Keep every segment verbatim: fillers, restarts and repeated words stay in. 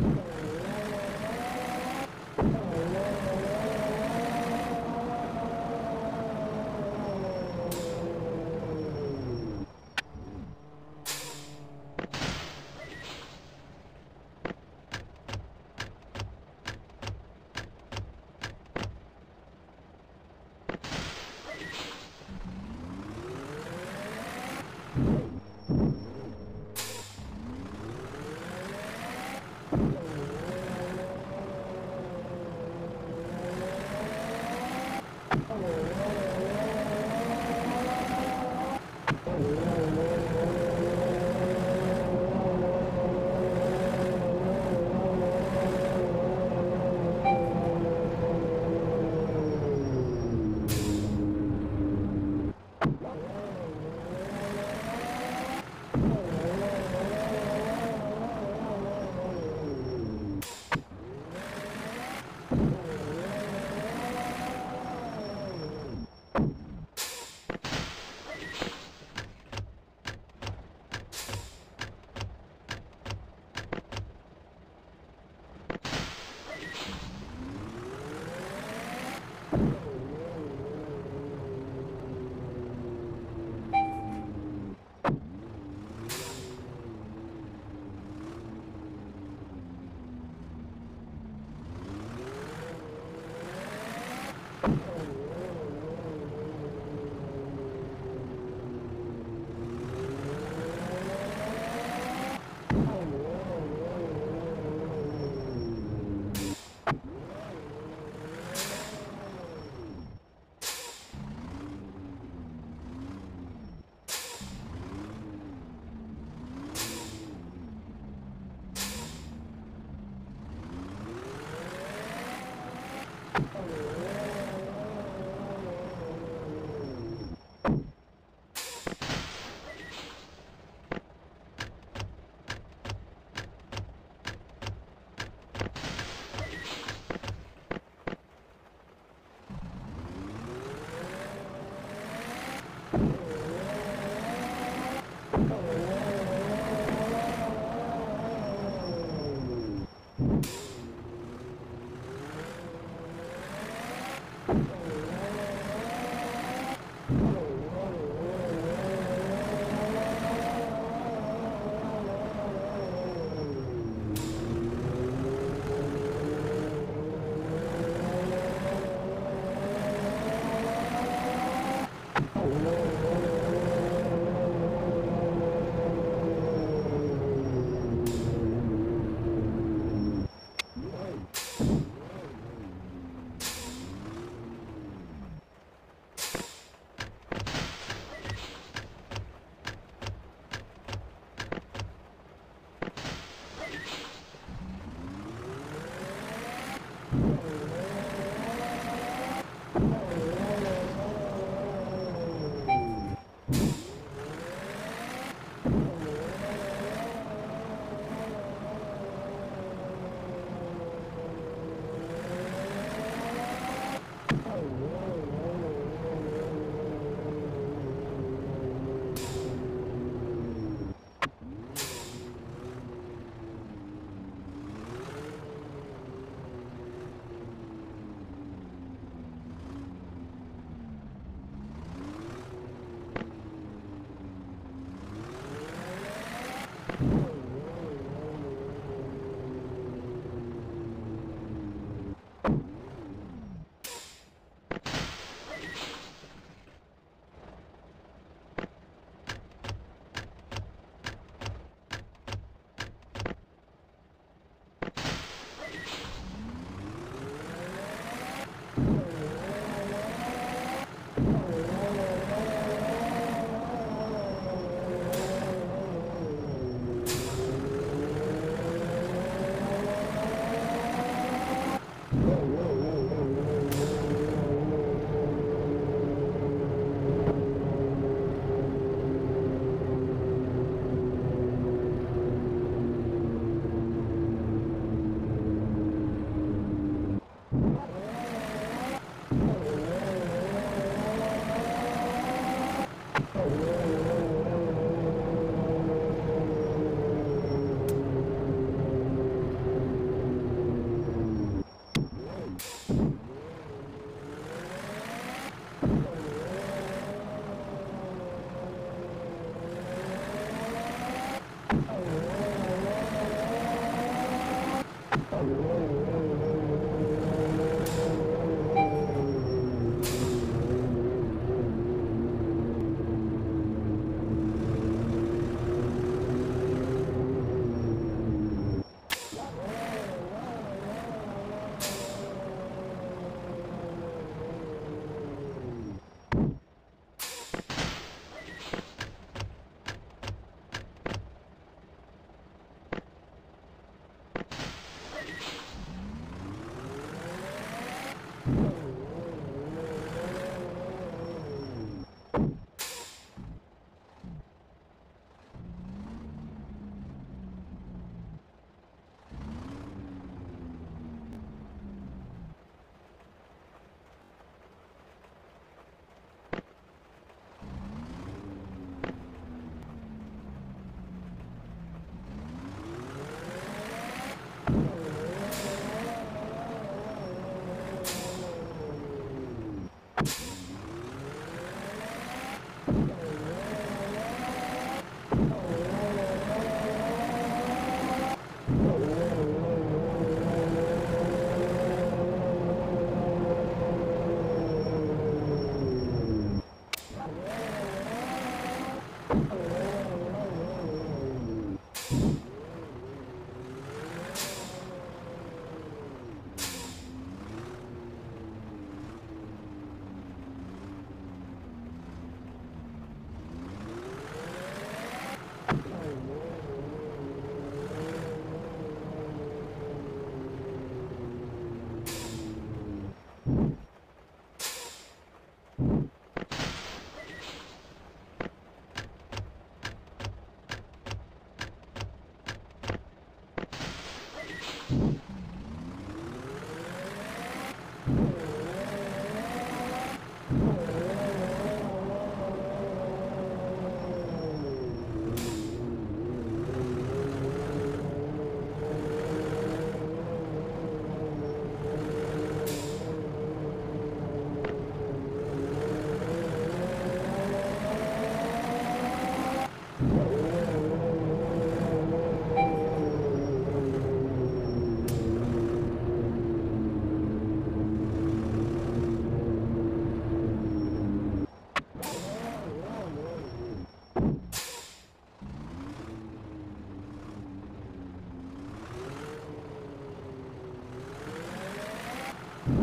Whoa, whoa.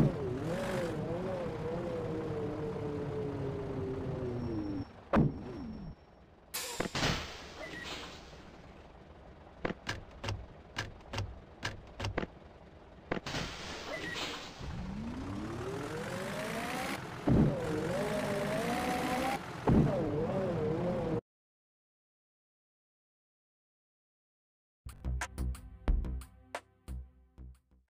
You